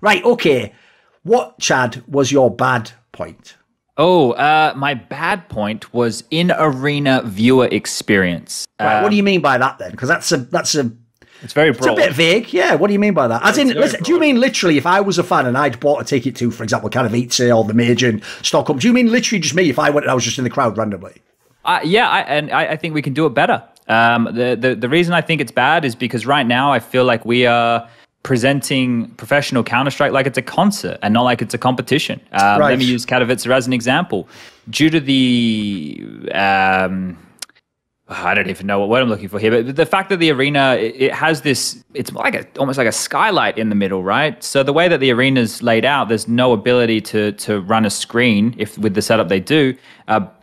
Right, okay. What, Chad, was your bad point? Oh, my bad point was in-arena viewer experience. Right, what do you mean by that then? Because that's a It's very broad. It's a bit vague, yeah. What do you mean by that? As in, do you mean literally if I was a fan and I'd bought a ticket to, for example, Katowice or the Major in Stockholm, do you mean literally just me if I went and I was just in the crowd randomly? Yeah, I think we can do it better. The reason I think it's bad is because right now I feel like we are presenting professional Counter-Strike like it's a concert and not like it's a competition. Right. Let me use Katowice as an example. Due to the... I don't even know what word I'm looking for here, but the fact that the arena, it has this, it's like almost like a skylight in the middle, right? So the way that the arena's laid out, there's no ability to run a screen if with the setup they do,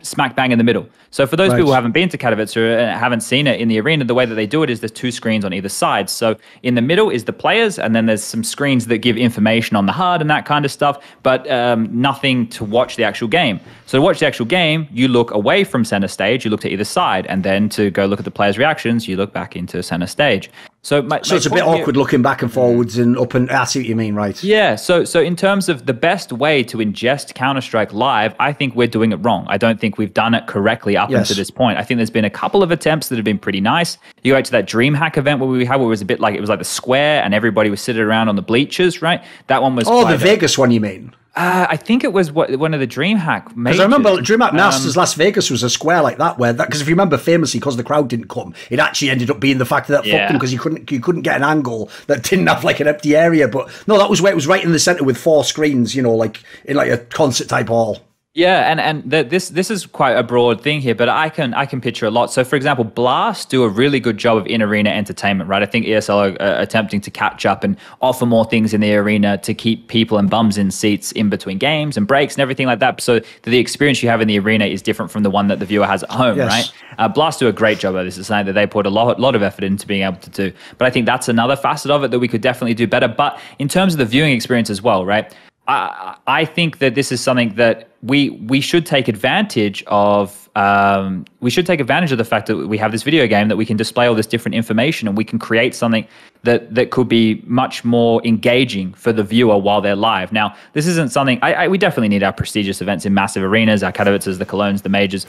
smack bang in the middle. So for those people who haven't been to Katowice or haven't seen it in the arena, the way that they do it is there's two screens on either side. So in the middle is the players, and then there's some screens that give information on the HUD and that kind of stuff, but nothing to watch the actual game. So to watch the actual game, you look away from center stage, you look to either side, and then to go look at the players' reactions, you look back into center stage. So it's a bit awkward looking back and forwards and up and... I see what you mean, right? Yeah, so in terms of the best way to ingest Counter-Strike live, I think we're doing it wrong. I don't think we've done it correctly up until this point. I think there's been a couple of attempts that have been pretty nice. You go out to that DreamHack event where it was a bit like... It was like the square and everybody was sitting around on the bleachers, right? That one was... Oh, the Vegas one, you mean? I think it was one of the DreamHack. Because I remember DreamHack Masters Las Vegas was a square like that, where because if you remember famously, because the crowd didn't come, it actually ended up being the fact that fucked them because you couldn't get an angle that didn't have like an empty area. But no, that was where it was right in the center with four screens, you know, like in like a concert type hall. Yeah, and this is quite a broad thing here, but I can picture a lot. So, for example, Blast do a really good job of in-arena entertainment, right? I think ESL are attempting to catch up and offer more things in the arena to keep people and bums in seats in between games and breaks and everything like that, so that the experience you have in the arena is different from the one that the viewer has at home, right? Blast do a great job of this. It's something that they put a lot of effort into being able to do. But I think that's another facet of it that we could definitely do better. But in terms of the viewing experience as well, right? I think that this is something that we should take advantage of. We should take advantage of the fact that we have this video game, that we can display all this different information, and we can create something that could be much more engaging for the viewer while they're live. Now, this isn't something... we definitely need our prestigious events in massive arenas, our Katowices, the Colognes, the Majors.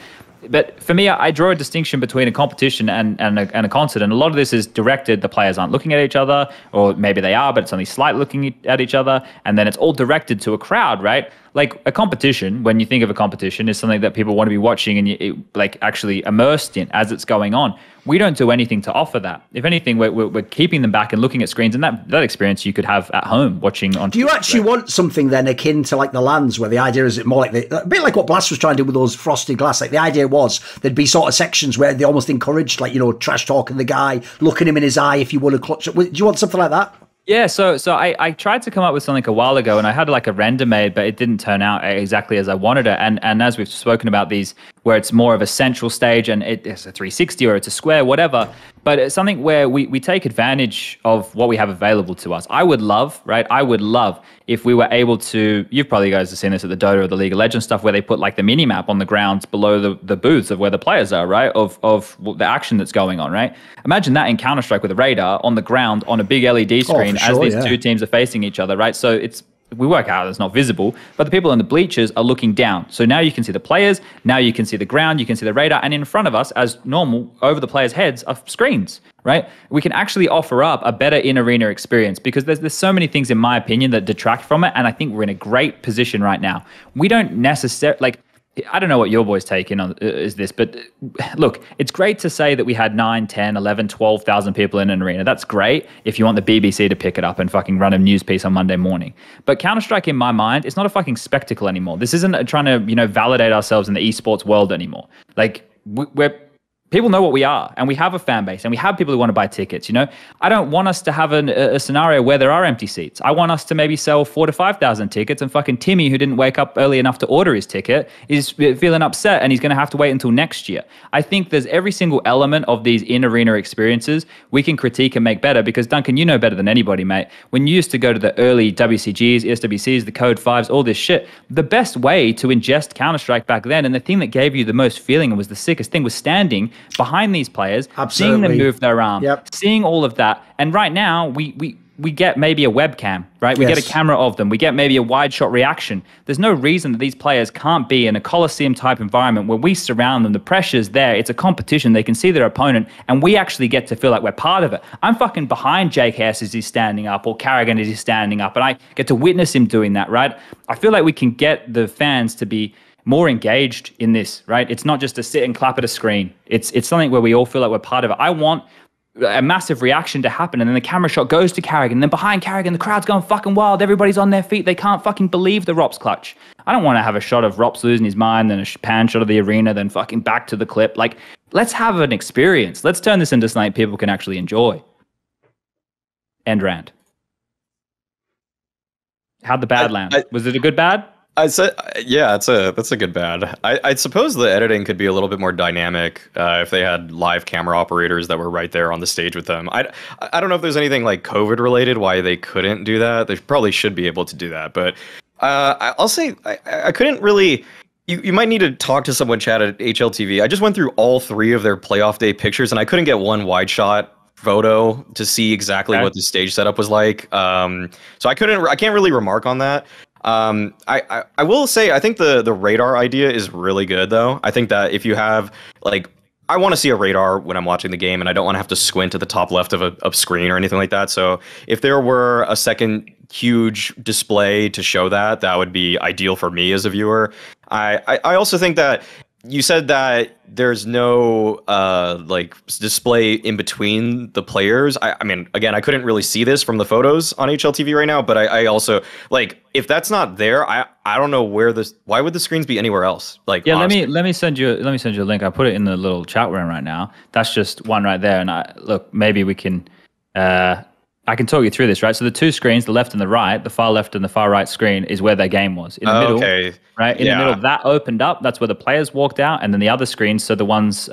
But for me, I draw a distinction between a competition and a concert. And a lot of this is directed, the players aren't looking at each other, or maybe they are, but it's only slight looking at each other. And then it's all directed to a crowd, right? Like a competition, when you think of a competition, is something that people want to be watching and like actually immersed in as it's going on. We don't do anything to offer that. If anything, we're keeping them back and looking at screens, and that experience you could have at home watching on. Do you actually want something then akin to like the Lands, where the idea is it more like a bit like what Blast was trying to do with those frosted glass? Like the idea was there'd be sort of sections where they almost encouraged, like, you know, trash talking the guy, looking him in his eye if you want to clutch it. Do you want something like that? Yeah, so I tried to come up with something a while ago, and I had like a render made, but it didn't turn out exactly as I wanted it. And as we've spoken about these, where it's more of a central stage and it's a 360 or it's a square, whatever, but it's something where we take advantage of what we have available to us. I would love if we were able to... You've probably guys have seen this at the Dota or the League of Legends stuff, where they put like the mini map on the grounds below the booths of where the players are, right? Of the action that's going on, right? Imagine that in Counter-Strike with a radar on the ground on a big LED screen. Oh, sure, as these two teams are facing each other, right? So we work out it's not visible, but the people in the bleachers are looking down. So now you can see the players, now you can see the ground, you can see the radar, and in front of us, as normal, over the players' heads are screens, right? We can actually offer up a better in-arena experience, because there's so many things, in my opinion, that detract from it, and I think we're in a great position right now. We don't necessarily... like. I don't know what your boys' take in on is this, but look, it's great to say that we had 9, 10, 11, 12,000 people in an arena. That's great if you want the BBC to pick it up and fucking run a news piece on Monday morning. But Counter-Strike, in my mind, it's not a fucking spectacle anymore. This isn't trying to, you know, validate ourselves in the esports world anymore. Like, people know what we are, and we have a fan base, and we have people who want to buy tickets, you know? I don't want us to have a scenario where there are empty seats. I want us to maybe sell 4,000 to 5,000 tickets, and fucking Timmy, who didn't wake up early enough to order his ticket, is feeling upset, and he's going to have to wait until next year. I think there's every single element of these in-arena experiences we can critique and make better, because, Duncan, you know better than anybody, mate. When you used to go to the early WCGs, ESWCs, the Code 5s, all this shit, the best way to ingest Counter-Strike back then, and the thing that gave you the most feeling and was the sickest thing, was standing behind these players, seeing them move their arm, seeing all of that. And right now, we we get maybe a webcam, right? We get a camera of them. We get maybe a wide shot reaction. There's no reason that these players can't be in a Coliseum type environment where we surround them. The pressure's there. It's a competition. They can see their opponent and we actually get to feel like we're part of it. I'm fucking behind JKS as he's standing up, or Carrigan as he's standing up, and I get to witness him doing that, right? I feel like we can get the fans to be more engaged in this, right? It's not just to sit and clap at a screen. It's something where we all feel like we're part of it. I want a massive reaction to happen, and then the camera shot goes to Carrigan, and then behind Carrigan, the crowd's going fucking wild. Everybody's on their feet. They can't fucking believe the Rops clutch. I don't want to have a shot of Rops losing his mind, then a pan shot of the arena, then fucking back to the clip. Like, let's have an experience. Let's turn this into something people can actually enjoy. End rant. How'd the bad land? Was it a good bad? I'd say, yeah, that's a good bad. I suppose the editing could be a little bit more dynamic if they had live camera operators that were right there on the stage with them. I don't know if there's anything like COVID related why they couldn't do that. They probably should be able to do that, but I'll say I couldn't really. You might need to talk to someone, chat at HLTV. I just went through all three of their playoff day pictures and I couldn't get one wide shot photo to see exactly what the stage setup was like. So I can't really remark on that. I will say I think the radar idea is really good though. I think that if you have like, I want to see a radar when I'm watching the game and I don't want to have to squint at the top left of a screen or anything like that. So if there were a second huge display to show that, that would be ideal for me as a viewer. I also think that you said that there's no like display in between the players. I mean, again, I couldn't really see this from the photos on HLTV right now, but I also like if that's not there, I don't know where this. Why would the screens be anywhere else? Like, yeah, honestly. let me send you a link. I put it in the little chat room right now. That's just one right there. And I look, maybe we can. I can talk you through this, right? So the two screens, the left and the right, the far left and the far right screen is where their game was. In the middle, right? In the middle, that opened up. That's where the players walked out. And then the other screens, so the ones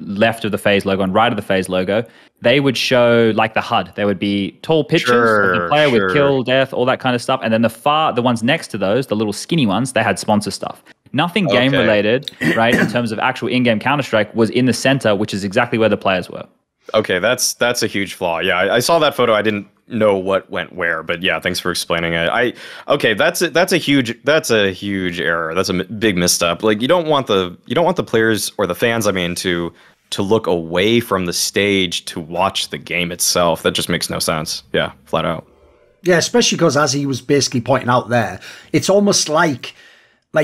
left of the phase logo and right of the phase logo, they would show like the HUD. There would be tall pictures of the player with kill, death, all that kind of stuff. And then the ones next to those, the little skinny ones, they had sponsor stuff. Nothing game related, right? In terms of actual in-game Counter-Strike was in the center, which is exactly where the players were. Okay, that's a huge flaw. Yeah, I saw that photo. I didn't know what went where, but yeah, thanks for explaining it. Okay, that's a huge error. That's a big misstep. Like you don't want the players or the fans, I mean, to look away from the stage to watch the game itself. That just makes no sense. Yeah, flat out. Yeah, especially because as he was basically pointing out there, it's almost like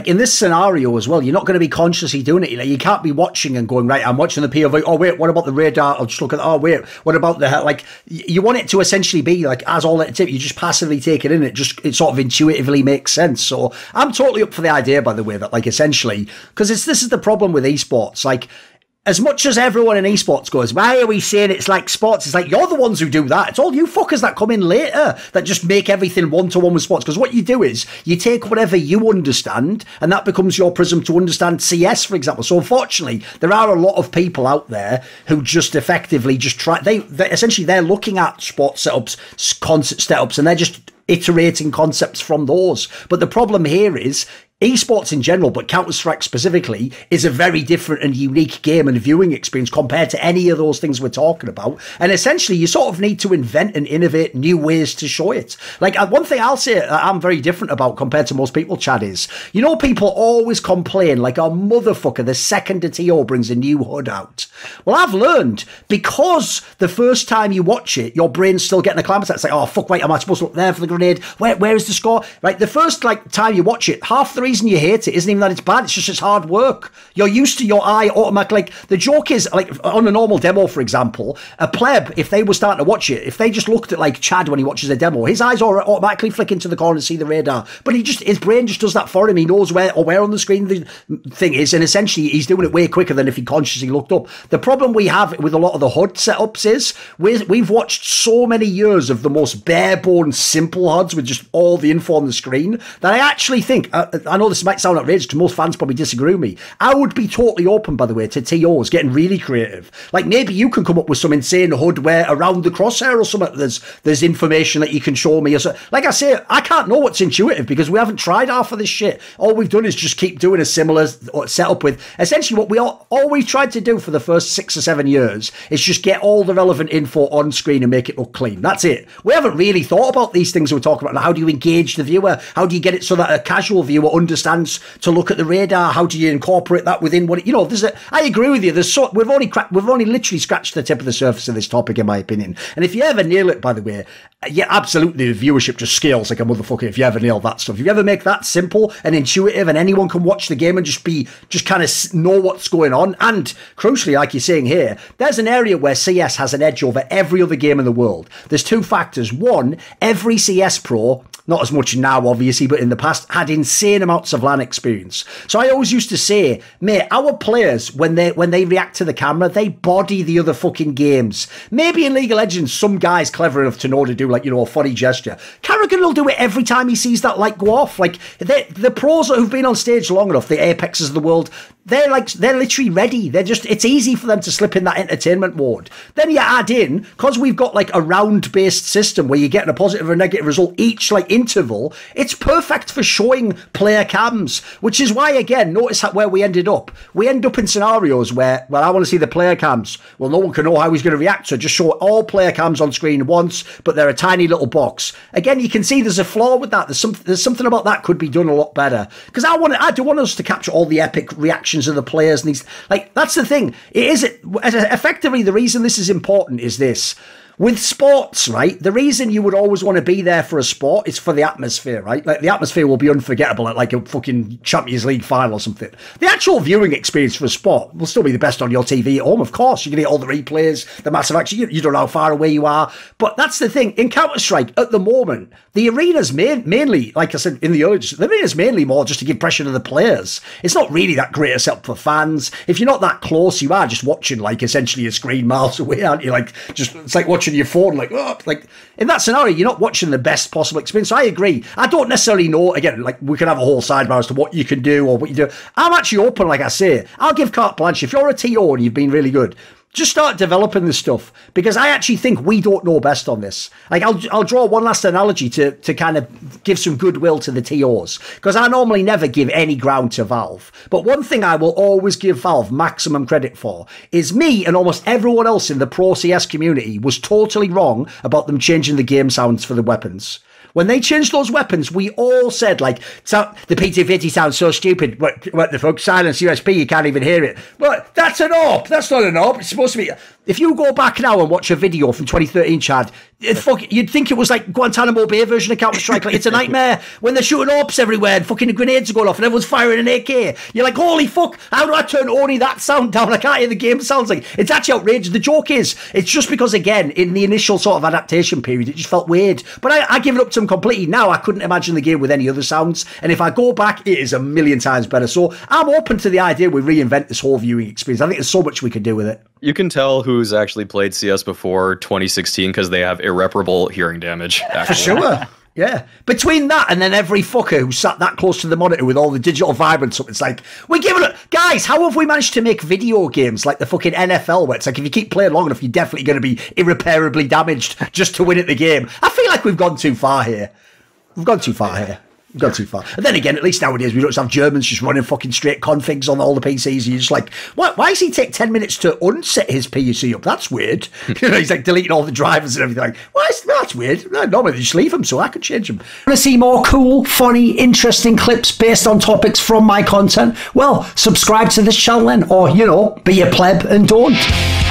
in this scenario as well, you're not going to be consciously doing it. You can't be watching and going, right, I'm watching the POV. Oh, wait, what about the radar? I'll just look at, oh, wait, what about the, like, you want it to essentially be like, as all that tip, you just passively take it in. It sort of intuitively makes sense. So I'm totally up for the idea, by the way, that like essentially, because this is the problem with esports. Like, as much as everyone in esports goes, why are we saying it's like sports? It's like, you're the ones who do that. It's all you fuckers that come in later that just make everything one-to-one with sports. Because what you do is you take whatever you understand and that becomes your prism to understand CS, for example. So unfortunately, there are a lot of people out there who just effectively just try... They're looking at sports setups, concert setups, and they're just iterating concepts from those. But the problem here is... esports in general, but Counter-Strike specifically, is a very different and unique game and viewing experience compared to any of those things we're talking about. And essentially, you sort of need to invent and innovate new ways to show it. Like, one thing I'll say that I'm very different about compared to most people, Chad, is, you know, people always complain, like, oh, motherfucker, the second a TO brings a new HUD out. Well, I've learned, because the first time you watch it, your brain's still getting acclimatized. It's like, oh, fuck, wait, am I supposed to look there for the grenade? Where is the score? Right, the first, like, time you watch it, half the reason you hate it isn't even that it's bad, it's just it's hard work. You're used to your eye automatic. Like, the joke is, like, on a normal demo, for example, a pleb, if they were starting to watch it, if they just looked at like Chad when he watches a demo, his eyes are automatically flick into the corner and see the radar, but his brain just does that for him. He knows where on the screen the thing is, and essentially he's doing it way quicker than if he consciously looked up. The problem we have with a lot of the HUD setups is we've watched so many years of the most bare-bones simple HUDs with just all the info on the screen that I actually think know this might sound outrageous to most fans, probably disagree with me. I would be totally open, by the way, to TOs getting really creative. Like, maybe you can come up with some insane HUD where around the crosshair or something there's information that you can show me. Or so. Like I say, I can't know what's intuitive because we haven't tried half of this shit. All we've done is just keep doing a similar setup with essentially what we all we've tried to do for the first 6 or 7 years is just get all the relevant info on screen and make it look clean. That's it. We haven't really thought about these things we're talking about. Now, how do you engage the viewer? How do you get it so that a casual viewer understands to look at the radar? How do you incorporate that within what it, you know? There's a, I agree with you. There's so we've only literally scratched the tip of the surface of this topic, in my opinion. And if you ever nail it, by the way, yeah, absolutely, the viewership just scales like a motherfucker. If you ever nail that stuff, if you ever make that simple and intuitive, and anyone can watch the game and just kind of know what's going on. And crucially, like you're saying here, there's an area where CS has an edge over every other game in the world. There's two factors. One, every CS pro, not as much now, obviously, but in the past, had insane amounts of LAN experience. So I always used to say, mate, our players, when they react to the camera, they body the other fucking games. Maybe in League of Legends, some guy's clever enough to know to do, like, you know, a funny gesture. Carrigan will do it every time he sees that light go off. Like, the pros who've been on stage long enough, the Apexes of the world, they're literally ready. They're just, it's easy for them to slip in that entertainment ward. Then you add in, because we've got, like, a round-based system where you're getting a positive or negative result each, like, interval, it's perfect for showing player cams, which is why, again, notice where we ended up. We end up in scenarios where, well, I want to see the player cams. Well, no one can know how he's going to react, so just show all player cams on screen once, but they're a tiny little box. Again, you can see there's a flaw with that. There's something about that could be done a lot better, because I do want us to capture all the epic reactions of the players and these, like, that's the thing. It is effectively the reason this is important is this. With sports, right, the reason you would always want to be there for a sport is for the atmosphere, right? Like, the atmosphere will be unforgettable at, like, a fucking Champions League final or something. The actual viewing experience for a sport will still be the best on your TV at home, of course. You're going to get all the replays, the massive action. You don't know how far away you are. But that's the thing. In Counter-Strike, at the moment, the arena's mainly, like I said in the earlier, the arena's mainly more just to give pressure to the players. It's not really that great a setup for fans. If you're not that close, you are just watching, like, essentially a screen miles away, aren't you? Like, just, it's like watching your phone, like, oh, like, in that scenario, you're not watching the best possible experience. So I agree. I don't necessarily know, again, like, we can have a whole sidebar as to what you can do or what you do. I'm actually open, like I say. I'll give carte blanche. If you're a TO and you've been really good, just start developing this stuff, because I actually think we don't know best on this. Like, I'll draw one last analogy to kind of give some goodwill to the TOs, because I normally never give any ground to Valve. But one thing I will always give Valve maximum credit for is me and almost everyone else in the pro CS community was totally wrong about them changing the game sounds for the weapons. When they changed those weapons, we all said, like, so, the P250 sounds so stupid. What the fuck? Silence USP, you can't even hear it. But that's an AWP. That's not an AWP. It's supposed to be... If you go back now and watch a video from 2013, Chad, fuck, you'd think it was like Guantanamo Bay version of Counter-Strike. Like, it's a nightmare when they're shooting AWPs everywhere and fucking the grenades are going off and everyone's firing an AK. You're like, holy fuck, how do I turn only that sound down? I can't hear the game sounds like. It's actually outrageous. The joke is, it's just because, again, in the initial sort of adaptation period, it just felt weird. But I give it up to them completely now. I couldn't imagine the game with any other sounds. And if I go back, it is a million times better. So I'm open to the idea we reinvent this whole viewing experience. I think there's so much we could do with it. You can tell who's actually played CS before 2016 because they have irreparable hearing damage. For sure. Yeah. Between that and then every fucker who sat that close to the monitor with all the digital vibrance up, it's like, we're giving it... Guys, how have we managed to make video games like the fucking NFL where it's like, if you keep playing long enough, you're definitely going to be irreparably damaged just to win at the game? I feel like we've gone too far here. We've gone too far here. We've gone too far. And then again, at least nowadays, we don't just have Germans just running fucking straight configs on all the PCs. You're just like, why does he take 10 minutes to unset his PC up? That's weird. You know, he's like deleting all the drivers and everything. Like, that's weird. No, normally they just leave them, so I can change them. Want to see more cool, funny, interesting clips based on topics from my content? Well, subscribe to this channel then, or, you know, be a pleb and don't.